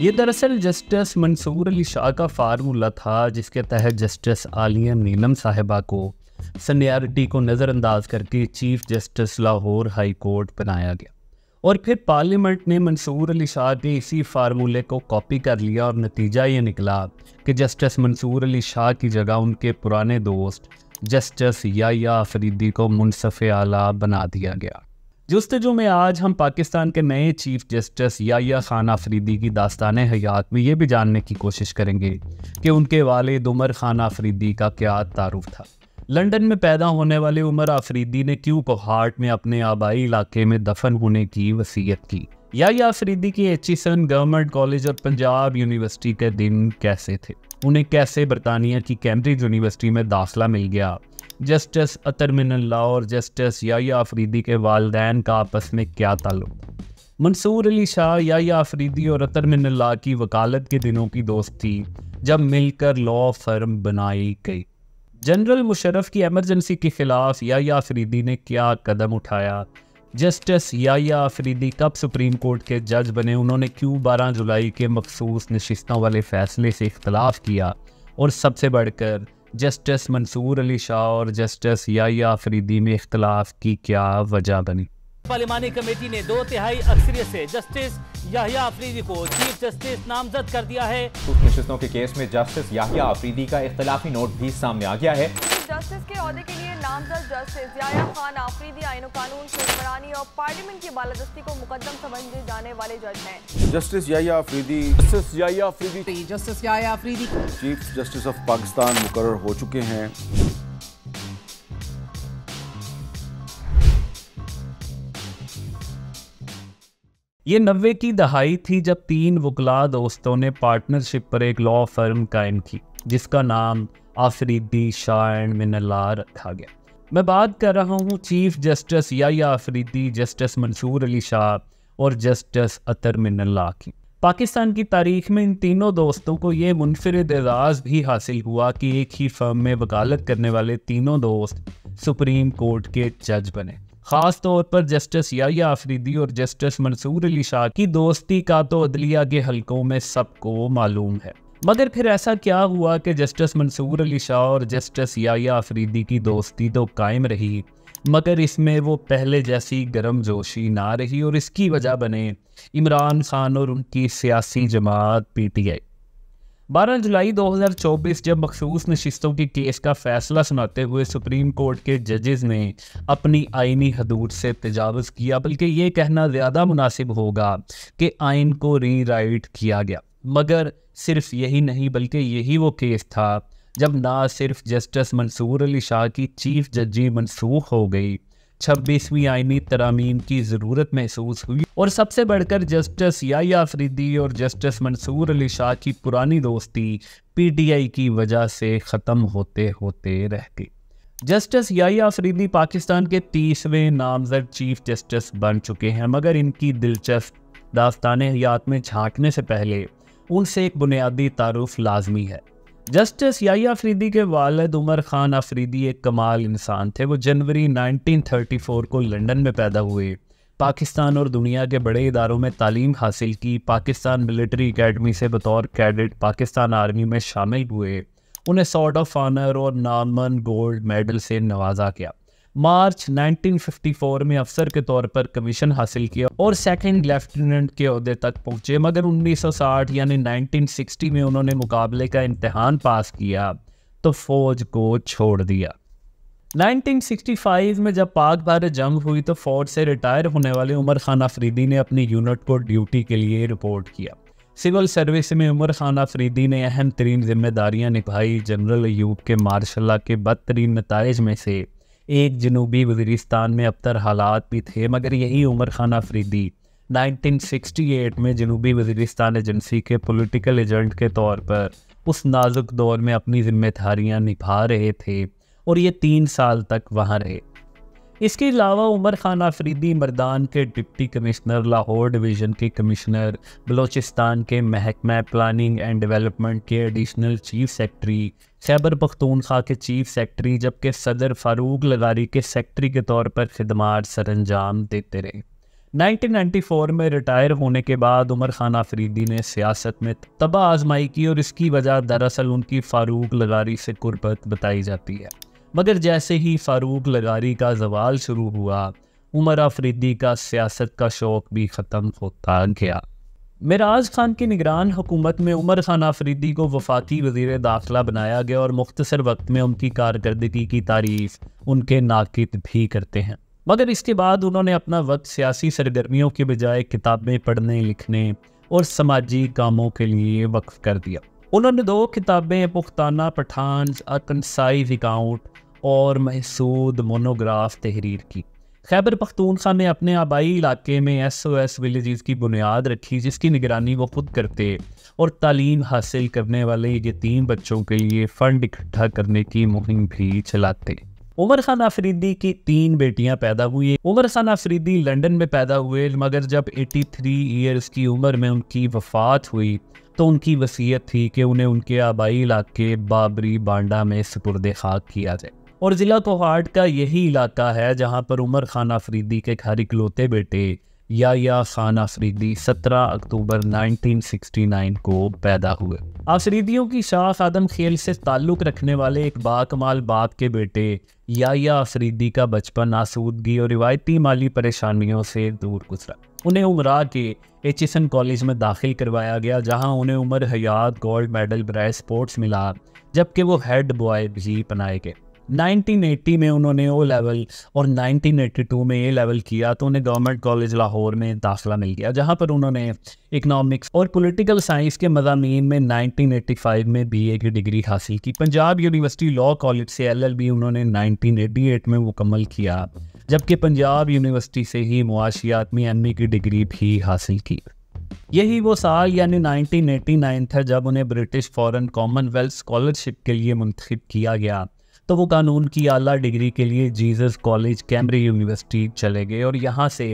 ये दरअसल जस्टिस मंसूर अली शाह का फार्मूला था जिसके तहत जस्टिस आलिया नीलम साहिबा को सीनियरिटी को नज़रअंदाज करके chief justice Lahore high court बनाया गया और फिर पार्लियामेंट ने मंसूर अली शाह के इसी फार्मूले को कॉपी कर लिया और नतीजा ये निकला कि जस्टिस मंसूर अली शाह की जगह उनके पुराने दोस्त जस्टिस याह्या अफरीदी को मुंसफ़ आला बना दिया गया। जस्तजू में आज हम पाकिस्तान के नए चीफ जस्टिस याह्या खान अफरीदी की दास्ताने हयात में ये भी जानने की कोशिश करेंगे कि उनके वालिद उमर खान अफरीदी का क्या तारुफ था, लंदन में पैदा होने वाले उमर अफरीदी ने क्यों पोहाट में अपने आबाई इलाके में दफन होने की वसीयत की, याह्या अफरीदी की एचिसन गवर्नमेंट कॉलेज और पंजाब यूनिवर्सिटी के दिन कैसे थे, उन्हें कैसे बरतानिया की कैम्ब्रिज यूनिवर्सिटी में दाखिला मिल गया, जस्टिस अतर मिनल्लाह और जस्टिस याह्या अफरीदी के वालिदैन का आपस में क्या ताल्लुक, मंसूर अली शाह याह्या अफरीदी और अतर मिनल्लाह की वकालत के दिनों की दोस्ती जब मिलकर लॉ फर्म बनाई गई, जनरल मुशर्रफ की एमरजेंसी के खिलाफ याह्या अफरीदी ने क्या कदम उठाया, जस्टिस याह्या अफरीदी कब सुप्रीम कोर्ट के जज बने, उन्होंने क्यों 12 जुलाई के मखसूस नशिस्तों वाले फैसले से इख्तलाफ किया और सबसे बढ़कर जस्टिस मंसूर अली शाह और जस्टिस याह्या अफरीदी में इख्तलाफ की क्या वजह बनी। पार्लियामानी कमेटी ने 2/3 अक्सरियत से जस्टिस याह्या अफरीदी को चीफ जस्टिस नामजद कर दिया है। नशिस्तों के केस में जस्टिस याह्या अफरीदी का इख्तलाफी नोट भी सामने आ गया है। जस्टिस के ओहदे के लिए नामजद जस्टिस याह्या खान अफरीदी आईन कानून शुरानी और पार्लियामेंट की बालादस्ती को मुकदम समझे जाने वाले जज हैं। Justice Yahya Afridi chief justice of Pakistan मुकर्रर हो चुके हैं। ये 90 की दहाई थी जब 3 वकला दोस्तों ने पार्टनरशिप पर एक लॉ फर्म कायम की जिसका नाम अफरीदी शाह एंड मिनल्लाह रखा गया। मैं बात कर रहा हूँ chief justice Yahya Afridi, justice Mansoor Ali Shah और जस्टिस अतर मिनल्लाह की। पाकिस्तान की तारीख में इन तीनों दोस्तों को ये मुनफरिद एजाज़ भी हासिल हुआ कि एक ही फर्म में वकालत करने वाले तीनों दोस्त सुप्रीम कोर्ट के जज बने। खास तौर पर जस्टिस याह्या अफरीदी और जस्टिस मंसूर अली शाह की दोस्ती का तो अदलिया के हलकों में सबको मालूम है, मगर फिर ऐसा क्या हुआ कि जस्टिस मंसूर अली शाह और जस्टिस याह्या अफरीदी की दोस्ती तो कायम रही मगर इसमें वो पहले जैसी गर्मजोशी ना रही और इसकी वजह बने इमरान खान और उनकी सियासी जमात PTI। 12 जुलाई 2024 जब मखसूस नशिस्तों के केस का फैसला सुनाते हुए सुप्रीम कोर्ट के जजेस ने अपनी आइनी हदूद से तजावुज़ किया, बल्कि ये कहना ज़्यादा मुनासिब होगा कि आइन को रीराइट किया गया, मगर सिर्फ यही नहीं बल्कि यही वो केस था जब ना सिर्फ जस्टिस मंसूर अली शाह की चीफ जजी मनसूख हो गई, 26वीं आइनी तरामीम की ज़रूरत महसूस हुई और सबसे बढ़कर जस्टिस याह्या अफरीदी और जस्टिस मंसूर अली शाह की पुरानी दोस्ती PTI की वजह से ख़त्म होते होते रह गई। जस्टिस याह्या अफरीदी पाकिस्तान के 30वें नामजद चीफ जस्टिस बन चुके हैं, मगर इनकी दिलचस्प दास्तान हयात में झांकने से पहले उनसे एक बुनियादी तारुफ लाजमी है। जस्टिस याह्या अफरीदी के वालिद उमर खान अफरीदी एक कमाल इंसान थे। वो जनवरी 1934 को लंदन में पैदा हुए, पाकिस्तान और दुनिया के बड़े इदारों में तालीम हासिल की, पाकिस्तान मिलिट्री एकेडमी से बतौर कैडेट पाकिस्तान आर्मी में शामिल हुए, उन्हें सॉर्ड ऑफ ऑनर और निशान गोल्ड मेडल से नवाजा गया। मार्च 1954 में अफसर के तौर पर कमीशन हासिल किया और सेकंड लेफ्टिनेंट के ओहदे तक पहुँचे, मगर 1960 यानी 1960 में उन्होंने मुकाबले का इम्तहान पास किया तो फ़ौज को छोड़ दिया। 1965 में जब पाक भारत जंग हुई तो फ़ौज से रिटायर होने वाले उमर खान अफरीदी ने अपनी यूनिट को ड्यूटी के लिए रिपोर्ट किया। सिविल सर्विस में उमर खान अफरीदी ने अहम तरीन जिम्मेदारियाँ निभाई। जनरल अयूब के मार्शल के बदतरीन नताइज में से एक जनूबी वज़ीरिस्तान में अबतर हालात भी थे, मगर यही उमर खान अफरीदी 1968 में जनूबी वज़ीरिस्तान एजेंसी के पॉलिटिकल एजेंट के तौर पर उस नाजुक दौर में अपनी जिम्मेदारियां निभा रहे थे और ये 3 साल तक वहां रहे। इसके अलावा उमर खान अफरीदी मर्दान के डिप्टी कमिश्नर, लाहौर डिवीज़न के कमिश्नर, बलोचिस्तान के महकमा प्लानिंग एंड डेवलपमेंट के additional chief secretary, Khyber Pakhtunkhwa के चीफ सेक्रेटरी, जबकि सदर फारूक लगारी के सेक्रेटरी के तौर पर खिदमात सरअंजाम देते रहे। 1994 में रिटायर होने के बाद उमर खान आफरीदी ने सियासत में तबाह आजमाई की और इसकी वजह दरअसल उनकी फ़ारूक लगारी से कुर्बत बताई जाती है। मगर जैसे ही फ़ारूक लगारी का जवाल शुरू हुआ, उमर आफरीदी का सियासत का शौक़ भी ख़त्म होता गया। मिराज खान की निगरान हुकूमत में उमर खान आफरीदी को वफाकी वज़ीर दाखिला बनाया गया और मुख्तसर वक्त में उनकी कारकर्दगी की तारीफ़ उनके नाकिद भी करते हैं। मगर इसके बाद उन्होंने अपना वक्त सियासी सरगर्मियों के बजाय किताबें पढ़ने, लिखने और समाजी कामों के लिए वक्फ कर दिया। उन्होंने 2 किताबें पुख्ताना पठान अकनसाइज अकाउंट और महसूद मोनोग्राफ तहरीर की। खैबर पख्तूनख्वा में अपने आबाई इलाके में SOS विलेजेस की बुनियाद रखी, जिसकी निगरानी वो खुद करते और तालीम हासिल करने वाले यतीम बच्चों के लिए फ़ंड इकट्ठा करने की मुहिम भी चलाते। उमर खान आफरीदी की 3 बेटियां पैदा हुई। उमर खान आफरीदी लंदन में पैदा हुए, मगर जब 83 ईयर्स की उम्र में उनकी वफ़ात हुई तो उनकी वसीयत थी कि उन्हें उनके आबाई इलाके बाबरी बांडा में सुपुर्द खाक किया जाए और ज़िला कोहाट का यही इलाका है जहाँ पर उमर खान आफरीदी के घर इकलौते बेटे याह्या खान आफरीदी 17 अक्टूबर 1969 को पैदा हुए। आफरीदियों की शाख आदम खेल से ताल्लुक़ रखने वाले एक बाकमाल बाप के बेटे याह्या आफरीदी का बचपन आसूदगी और रिवायती माली परेशानियों से दूर गुजरा। उन्हें उमरा के एचिसन कॉलेज में दाखिल करवाया गया, जहां उन्हें उमर हयात गोल्ड मेडल बराए स्पोर्ट्स मिला, जबकि वो हेड बॉय भी बनाए गए। 1980 में उन्होंने ओ लेवल और 1982 में ए लेवल किया तो उन्हें गवर्नमेंट कॉलेज लाहौर में दाखिला मिल गया, जहां पर उन्होंने इकनॉमिक्स और पॉलिटिकल साइंस के मज़ामीन में 1985 में BA की डिग्री हासिल की। पंजाब यूनिवर्सिटी लॉ कॉलेज से LLB उन्होंने 1988 में मुकम्मल किया, जबकि पंजाब यूनिवर्सिटी से ही मुआशियात में MA की डिग्री भी हासिल की। यही वो साल यानी 1989 था जब उन्हें ब्रिटिश फॉरेन कॉमनवेल्थ स्कॉलरशिप के लिए मुंतखब किया गया, तो वो कानून की आला डिग्री के लिए जीसस कॉलेज कैम्ब्रिज यूनिवर्सिटी चले गए और यहाँ से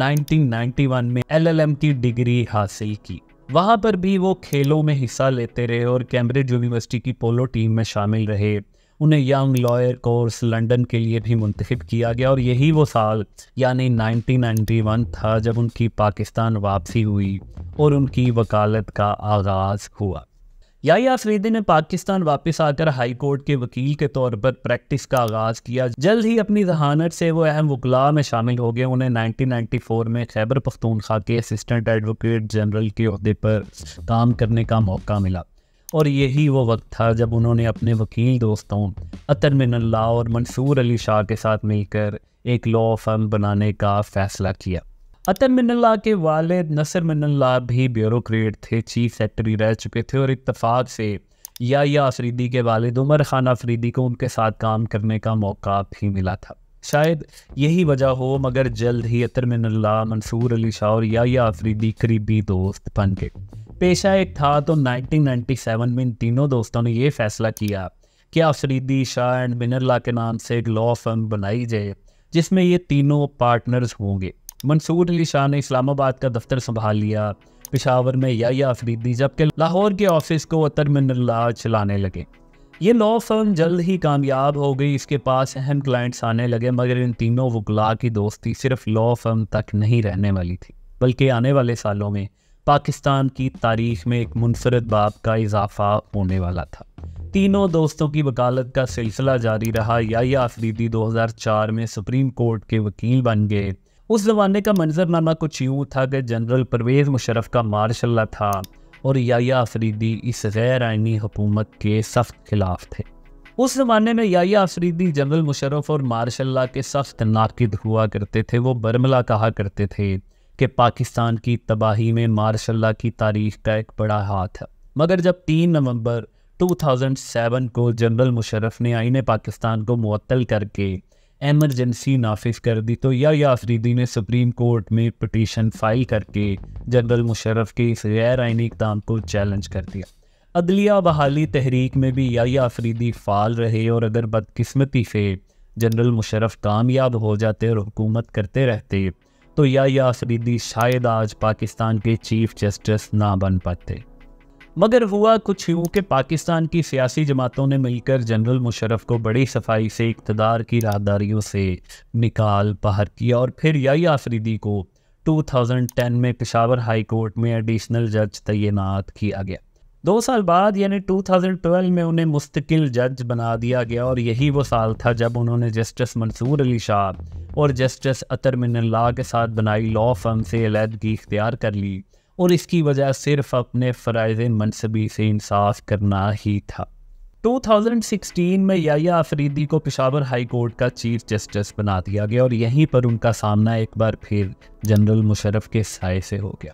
1991 में LLM की डिग्री हासिल की। वहाँ पर भी वो खेलों में हिस्सा लेते रहे और कैम्ब्रिज यूनिवर्सिटी की पोलो टीम में शामिल रहे। उन्हें यंग लॉयर कोर्स लंदन के लिए भी मुंतखब किया गया और यही वो साल यानी 1991 था जब उनकी पाकिस्तान वापसी हुई और उनकी वकालत का आगाज़ हुआ। याह्या अफरीदी ने पाकिस्तान वापस आकर हाई कोर्ट के वकील के तौर पर प्रैक्टिस का आगाज़ किया। जल्द ही अपनी जहानत से वो अहम वकला में शामिल हो गए। उन्हें 1994 में खैबर पख्तूनख्वा के असिस्टेंट एडवोकेट जनरल के अहदे पर काम करने का मौका मिला और यही वो वक्त था जब उन्होंने अपने वकील दोस्तों अतर मिनल्ला और मंसूर अली शाह के साथ मिलकर एक लॉ फर्म बनाने का फ़ैसला किया। अतर मिनल्ला के वालिद नसर मिनल्ला भी ब्यूरोक्रेट थे, चीफ सेक्रेटरी रह चुके थे और इत्तफाक से याह्या अफरीदी के वालिद उमर खान आफरीदी को उनके साथ काम करने का मौका भी मिला था। शायद यही वजह हो, मगर जल्द ही अतर मिनल्ला, मंसूर अली शाह और याह्या अफरीदी करीबी दोस्त बन गए। पेशा एक था तो 1997 में इन तीनों दोस्तों ने यह फैसला किया कि आफरीदी, शाह एंड मिनल्ला के नाम से एक लॉ फर्म बनाई जाए जिसमें ये तीनों पार्टनर्स होंगे। मंसूर अली शाह ने इस्लामाबाद का दफ्तर संभाल लिया, पेशावर में याह्या अफरीदी, जबकि लाहौर के ऑफिस को अतर मिनल्ला चलाने लगे। ये लॉ फर्म जल्द ही कामयाब हो गई, इसके पास अहम क्लाइंट्स आने लगे। मगर इन तीनों वकला की दोस्ती सिर्फ लॉ फर्म तक नहीं रहने वाली थी, बल्कि आने वाले सालों में पाकिस्तान की तारीख में एक मुनफरद बाब का इजाफा होने वाला था। तीनों दोस्तों की वकालत का सिलसिला जारी रहा। याह्या अफरीदी 2004 में सुप्रीम कोर्ट के वकील बन गए। उस ज़माने का मंजरनामा कुछ यूँ था कि जनरल परवेज़ मुशर्रफ का मार्शल था और याह्या अफरीदी इस गैर आइनी हुकूमत के सख्त खिलाफ थे। उस ज़माने में याह्या अफरीदी जनरल मुशर्रफ और मार्शल के सख्त नाकिद हुआ करते थे। वो बरमला कहा करते थे कि पाकिस्तान की तबाही में मार्शल की तारीख का एक बड़ा हाथ है। मगर जब 3 नवंबर 2007 को जनरल मुशर्रफ ने आईने पाकिस्तान को मुअत्तल करके एमरजेंसी नाफिज कर दी तो याह्या अफरीदी ने सुप्रीम कोर्ट में पटिशन फाइल करके जनरल मुशर्रफ के इस गैर आइनी इक़दाम को चैलेंज कर दिया। अदलिया बहाली तहरीक में भी याह्या अफरीदी फ़ाल रहे और अगर बदकिस्मती से जनरल मुशर्रफ कामयाब हो जाते और हुकूमत करते रहते तो याह्या अफरीदी शायद आज पाकिस्तान के चीफ जस्टिस ना बन पाते। मगर हुआ कुछ यूँ कि पाकिस्तान की सियासी जमातों ने मिलकर जनरल मुशर्रफ को बड़ी सफाई से इक़्तिदार की राहदारियों से निकाल बाहर किया और फिर याह्या अफरीदी को 2010 में पेशावर हाई कोर्ट में एडिशनल जज तैनात किया गया। 2 साल बाद यानी 2012 में उन्हें मुस्तकिल जज बना दिया गया और यही वो साल था जब उन्होंने जस्टिस मंसूर अली शाह और जस्टिस अतर मिनल्लाह के साथ बनाई लॉ फर्म से अलहदगी इख्तियार कर ली और इसकी वजह सिर्फ अपने फ़राइज़ मनसबी से इंसाफ करना ही था। 2016 में याह्या अफरीदी को पेशावर हाई कोर्ट का चीफ जस्टिस बना दिया गया और यहीं पर उनका सामना एक बार फिर जनरल मुशर्रफ के साए से हो गया।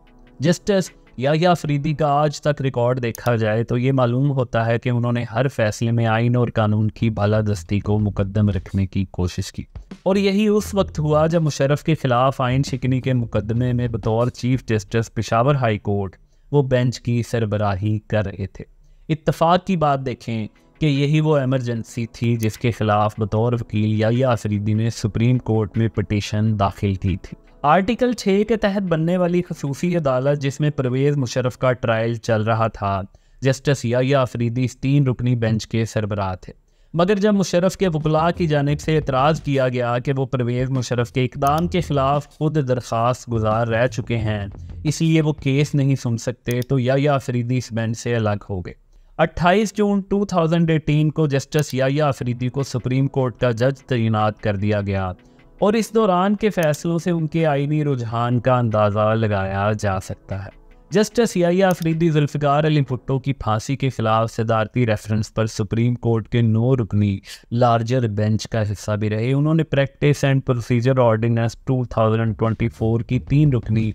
जस्टिस याह्या अफरीदी का आज तक रिकॉर्ड देखा जाए तो ये मालूम होता है कि उन्होंने हर फैसले में आइन और कानून की बालादस्ती को मुकद्दम रखने की कोशिश की और यही उस वक्त हुआ जब मुशर्रफ के खिलाफ आइन शिकनी के मुकदमे में बतौर chief justice Peshawar high court वो बेंच की सरबराही कर रहे थे। इत्तफाक की बात देखें कि यही वो एमरजेंसी थी जिसके खिलाफ बतौर वकील याह्या अफरीदी ने सुप्रीम कोर्ट में पिटीशन दाखिल की थी। आर्टिकल 6 के तहत बनने वाली खसूसी अदालत जिसमें परवेज़ मुशर्रफ का ट्रायल चल रहा था, जस्टिस याह्या अफरीदी इस 3 रुकनी बेंच के सरबराह थे। मगर जब मुशर्रफ के वकला की जानिब से एतराज़ किया गया कि वो परवेज़ मुशर्रफ के इक़दाम के ख़िलाफ़ खुद दरख्वास्त गुजार रह चुके हैं इसलिए वो केस नहीं सुन सकते, तो याह्या अफरीदी इस बेंच से अलग हो गए। 28 जून 2018 को जस्टिस याह्या अफरीदी को सुप्रीम कोर्ट का जज तैनात कर दिया गया और इस दौरान के फैसलों से उनके आईनी रुझान का अंदाज़ा लगाया जा सकता है। जस्टिस याह्या अफरीदी जुल्फ़िकार अली भुट्टो की फांसी के खिलाफ सदारती रेफरेंस पर सुप्रीम कोर्ट के 9 रुकनी लार्जर बेंच का हिस्सा भी रहे। उन्होंने प्रैक्टिस एंड प्रोसीजर ऑर्डिनेंस 2024 की 3 रुकनी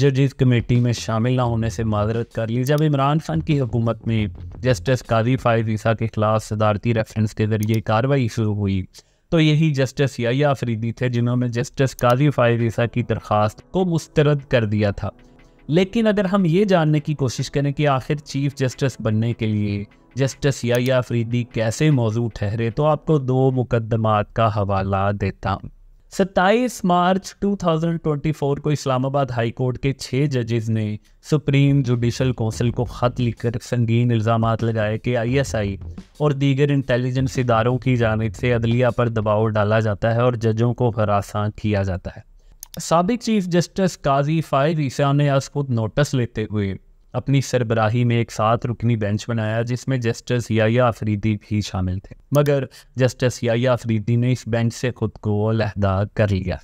जजेस कमेटी में शामिल ना होने से माजरत कर ली जब इमरान खान की हुकूमत में जस्टिस काजी फ़ायज़ ईसा के खिलाफ सदारती रेफरेंस के ज़रिए कार्रवाई शुरू हुई, तो यही जस्टिस याह्या अफरीदी थे जिन्होंने जस्टिस काजी फ़ायज़ ईसा की दरख्वास्त को मुस्तरद कर दिया था। लेकिन अगर हम ये जानने की कोशिश करें कि आखिर चीफ जस्टिस बनने के लिए जस्टिस याह्या अफरीदी कैसे मौजू ठहरे, तो आपको 2 मुकदमात का हवाला देता हूँ। 27 मार्च 2024 को इस्लामाबाद हाई कोर्ट के 6 जजेस ने सुप्रीम जुडिशल कौंसिल को ख़त लिखकर संगीन इल्ज़ाम लगाए कि ISI और दीगर इंटेलिजेंस इदारों की जानिब से अदलिया पर दबाव डाला जाता है और जजों को हरासा किया जाता है। साबिक चीफ जस्टिस काजी फ़ायज़ ईसा ने आज खुद नोटिस लेते हुए अपनी सरबराही में एक 7 रुकनी बेंच बनाया जिसमें जस्टिस याह्या अफरीदी भी शामिल थे, मगर जस्टिस याह्या अफरीदी ने इस बेंच से खुद को अलहदा कर लिया।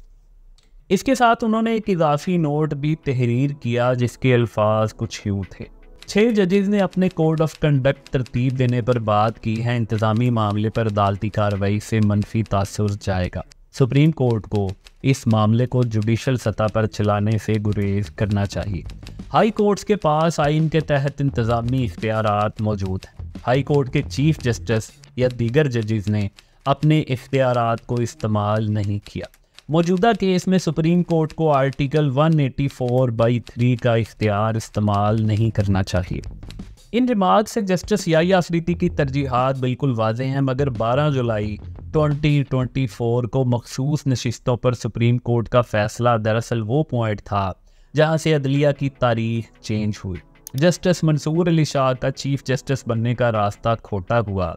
इसके साथ उन्होंने एक इजाफी नोट भी तहरीर किया जिसके अल्फाज कुछ यूँ थे। 6 जजेस ने अपने कोड ऑफ कंडक्ट तरतीब देने पर बात की है, इंतज़ामी मामले पर अदालती कार्रवाई से मनफी तासुर जाएगा। सुप्रीम कोर्ट को इस मामले को जुडिशल सतह पर चलाने से गुरेज करना चाहिए। हाई कोर्ट्स के पास आइन के तहत इंतज़ामी इख्तियारात मौजूद हैं। हाई कोर्ट के चीफ जस्टिस या दीगर जजेस ने अपने इख्तियारात को इस्तेमाल नहीं किया। मौजूदा केस में सुप्रीम कोर्ट को आर्टिकल 184/3 का इख्तियार इस्तेमाल नहीं करना चाहिए। इन रिमार्क से जस्टिस याह्या अफरीदी की तरजीहात बिल्कुल वाज़े हैं, मगर 12 जुलाई 2024 को मखसूस नशिस्तों पर सुप्रीम कोर्ट का फैसला दरअसल वो पॉइंट था जहां से अदलिया की तारीख चेंज हुई। जस्टिस मंसूर अली शाह का चीफ जस्टिस बनने का रास्ता खोटा हुआ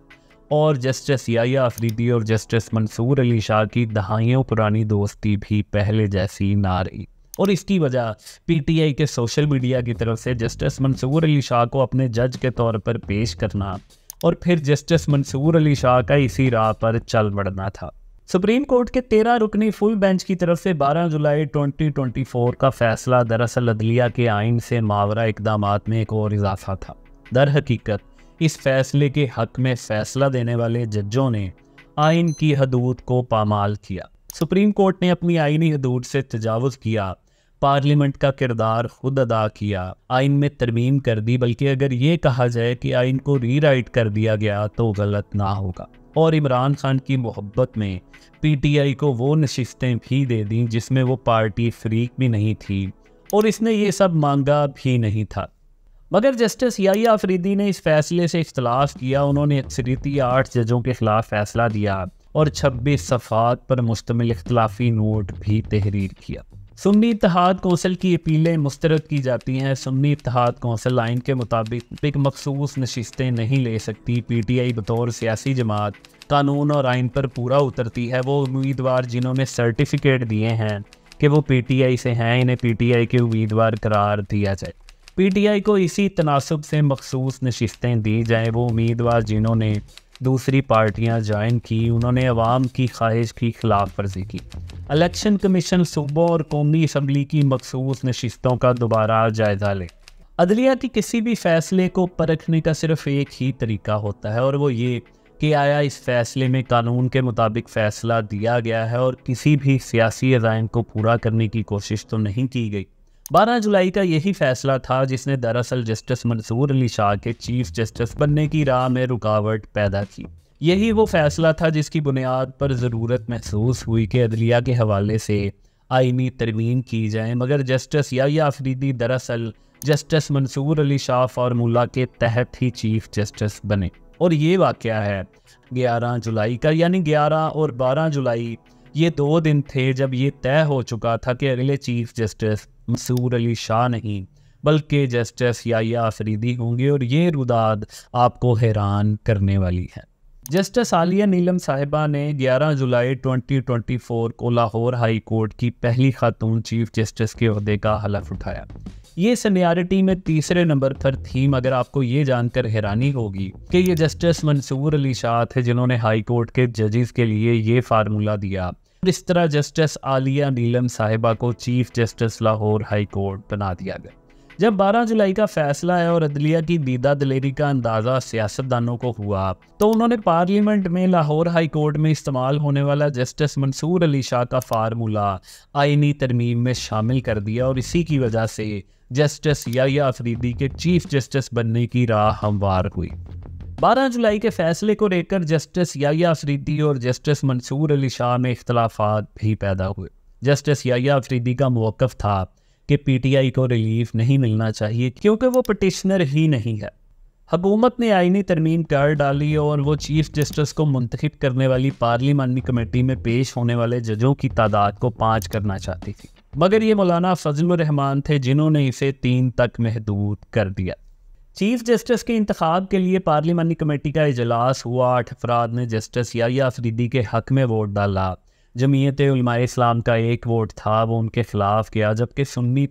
और जस्टिस याह्या अफरीदी और जस्टिस मंसूर अली शाह की दहाइयों पुरानी दोस्ती भी पहले जैसी ना रही और इसकी वजह PTI के सोशल मीडिया की तरफ से जस्टिस मंसूर अली शाह को अपने जज के तौर पर पेश करना और फिर जस्टिस मंसूर अली शाह का इसी राह पर चल बढ़ना था। सुप्रीम कोर्ट के 13 रुकनी फुल बेंच की तरफ से 12 जुलाई 2024 का फैसला दरअसल अदलिया के आइन से मावरा इकदामात में एक और इजाफा था। दर हकीकत इस फैसले के हक में फैसला देने वाले जजों ने आइन की हदूद को पामाल किया। सुप्रीम कोर्ट ने अपनी आइनी हदूद से तजावुज़ किया, पार्लियामेंट का किरदार खुद अदा किया, आइन में तरमीम कर दी, बल्कि अगर ये कहा जाए कि आइन को रीराइट कर दिया गया तो गलत ना होगा। और इमरान खान की मोहब्बत में PTI को वो नशिस्तें भी दे दी जिसमें वो पार्टी फ्रीक भी नहीं थी और इसने ये सब मांगा भी नहीं था। मगर जस्टिस याह्या अफरीदी ने इस फैसले से इख्तलाफ किया। उन्होंने अक्सरियती 8 जजों के खिलाफ फैसला दिया और 26 सफ़ात पर मुश्तमिल इख्तलाफी नोट भी तहरीर किया। सुन्नी इत्तेहाद कौंसिल की अपीलें मुस्तरद की जाती हैं। सुन्नी इत्तेहाद कौंसिल आइन के मुताबिक मखसूस नशिस्तें नहीं ले सकती। PTI बतौर सियासी जमात कानून और आइन पर पूरा उतरती है। वो उम्मीदवार जिन्होंने सर्टिफिकेट दिए हैं कि वो पीटीआई से हैं, इन्हें पीटीआई के उम्मीदवार करार दिया जाए। पीटीआई को इसी तनासब से मखसूस नशिस्तें दी जाएँ। वो उम्मीदवार जिन्होंने दूसरी पार्टियां ज्वाइन की, उन्होंने अवाम की ख्वाहिश की खिलाफ वर्जी की। इलेक्शन कमीशन सूबों और कौमी असम्बली की मखसूस नशिस्तों का दोबारा जायज़ा ले। अदलिया की किसी भी फैसले को परखने का सिर्फ एक ही तरीका होता है और वो ये कि आया इस फैसले में कानून के मुताबिक फ़ैसला दिया गया है और किसी भी सियासी अज़ाइम को पूरा करने की कोशिश तो नहीं की गई। 12 जुलाई का यही फैसला था जिसने दरअसल जस्टिस मंसूर अली शाह के चीफ जस्टिस बनने की राह में रुकावट पैदा की। यही वो फैसला था जिसकी बुनियाद पर ज़रूरत महसूस हुई कि अदलिया के हवाले से आइनी तरमीम की जाए, मगर जस्टिस याह्या अफरीदी दरअसल जस्टिस मंसूर अली शाह फार्मूला के तहत ही चीफ जस्टिस बने। और ये वाक़या है 11 जुलाई का, यानी 11 और 12 जुलाई ये दो दिन थे जब ये तय हो चुका था कि अगले चीफ जस्टिस मंसूर अली शाह नहीं बल्कि जस्टिस याह्या अफरीदी होंगे और ये रुदाद आपको हैरान करने वाली है। जस्टिस आलिया नीलम साहिबा ने 11 जुलाई 2024 को लाहौर हाई कोर्ट की पहली खातून चीफ जस्टिस के ओहदे का हलफ उठाया। ये सीनियरिटी में तीसरे नंबर पर थी, मगर आपको ये जानकर हैरानी होगी कि ये जस्टिस मंसूर अली शाह थे जिन्होंने हाई कोर्ट के जजेस के लिए ये फार्मूला दिया और इस तरह जस्टिस आलिया नीलम साहिबा को chief justice Lahore high court बना दिया गया। जब 12 जुलाई का फैसला है और अदलिया की दीदा दलेरी का अंदाज़ा सियासतदानों को हुआ तो उन्होंने पार्लियामेंट में लाहौर हाई कोर्ट में इस्तेमाल होने वाला जस्टिस मंसूर अली शाह का फार्मूला आइनी तरमीम में शामिल कर दिया और इसी की वजह से जस्टिस याह्या अफरीदी के चीफ जस्टिस बनने की राह हमवार हुई। 12 जुलाई के फैसले को लेकर जस्टिस याह्या अफरीदी और जस्टिस मंसूर अली शाह में इख्तलाफात भी पैदा हुए। जस्टिस याह्या अफरीदी का मौक़िफ़ था कि पीटीआई को रिलीफ नहीं मिलना चाहिए क्योंकि वो पटिशनर ही नहीं है। हुकूमत ने आइनी तरमीम कर डाली और वो चीफ जस्टिस को मुंतखब करने वाली पार्लिमानी कमेटी में पेश होने वाले जजों की तादाद को 5 करना चाहती थी, मगर ये मौलाना फजलुर रहमान थे जिन्होंने इसे 3 तक महदूद कर दिया। चीफ जस्टिस के इंतखाब के लिए पार्लिमानी कमेटी का इजलास हुआ। 8 अफराद ने जस्टिस याह्या अफरीदी के हक़ में वोट डाला। जमीयत उलमाए इस्लाम का 1 वोट था, वो उनके खिलाफ गया, जबकि सुन्नी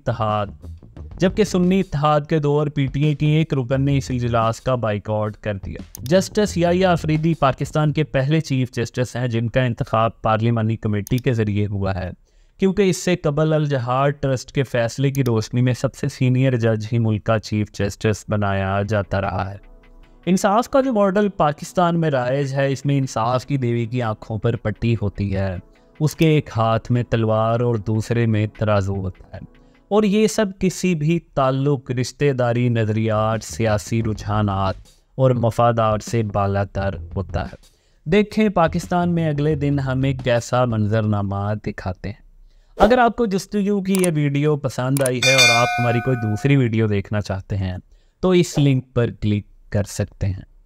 इत्तेहाद के 2 और पीटीए के 1 रुकन ने इस इजलास का बाइकआउट कर दिया। जस्टिस याह्या अफरीदी पाकिस्तान के पहले चीफ जस्टिस हैं जिनका इंतखाब पार्लिमानी कमेटी के जरिए हुआ है, क्योंकि इससे कबल अल जहार ट्रस्ट के फैसले की रोशनी में सबसे सीनियर जज ही मुल्क का चीफ जस्टिस बनाया जाता रहा है। इंसाफ का जो मॉडल पाकिस्तान में राइज है, इसमें इंसाफ की देवी की आंखों पर पट्टी होती है, उसके एक हाथ में तलवार और दूसरे में तराजू होता है, और ये सब किसी भी ताल्लुक, रिश्तेदारी, नज़रियात, सियासी रुझानात और मफादात से बालातर होता है। देखें पाकिस्तान में अगले दिन हमें कैसा मंजरनामा दिखाते हैं। अगर आपको जस्तजू की यह वीडियो पसंद आई है और आप हमारी कोई दूसरी वीडियो देखना चाहते हैं तो इस लिंक पर क्लिक कर सकते हैं।